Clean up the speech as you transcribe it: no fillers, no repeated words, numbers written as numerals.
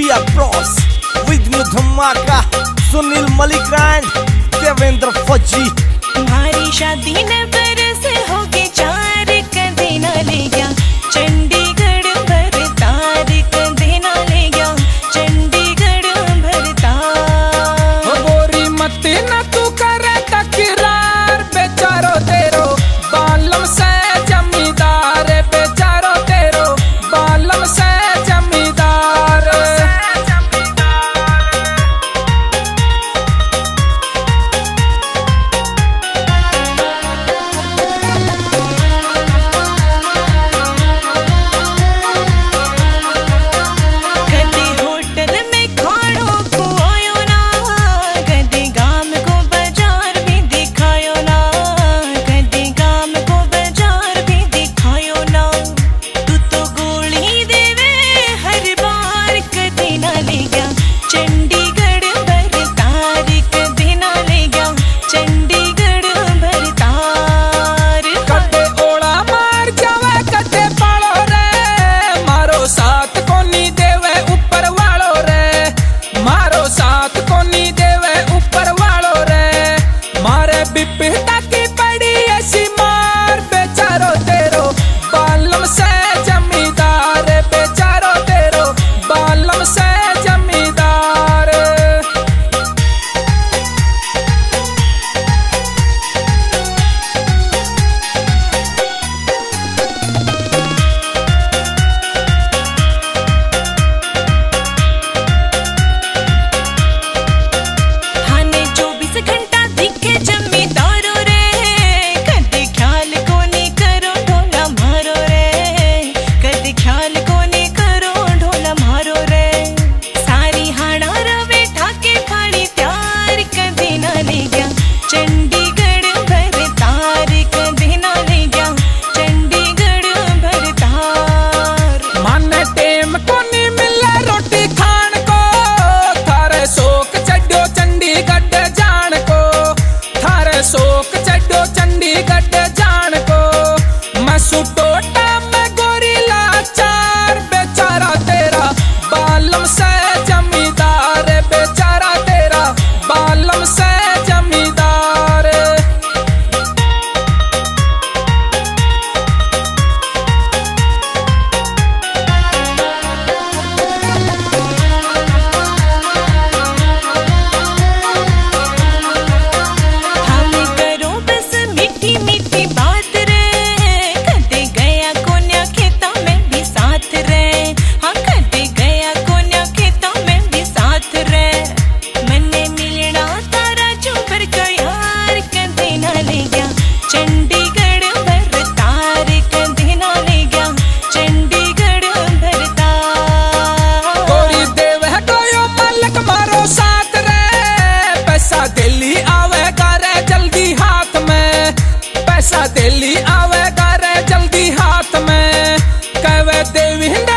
be a pros with me धुम्माका Sunil मलिकराज Devendra फौजी। तुम्हारी शादी ने बरस हो के चार कदे ना ले गया चंडीगढ़ भर तार कदे ना ले गया चंडीगढ़ भर तार। बोरी मत ना तू कर तकरार बेचारो तेरो बालम से जमींदार बेचारो तेरो बालम से दिल्ली आवे करे जल्दी हाथ में कहे देवेंद्र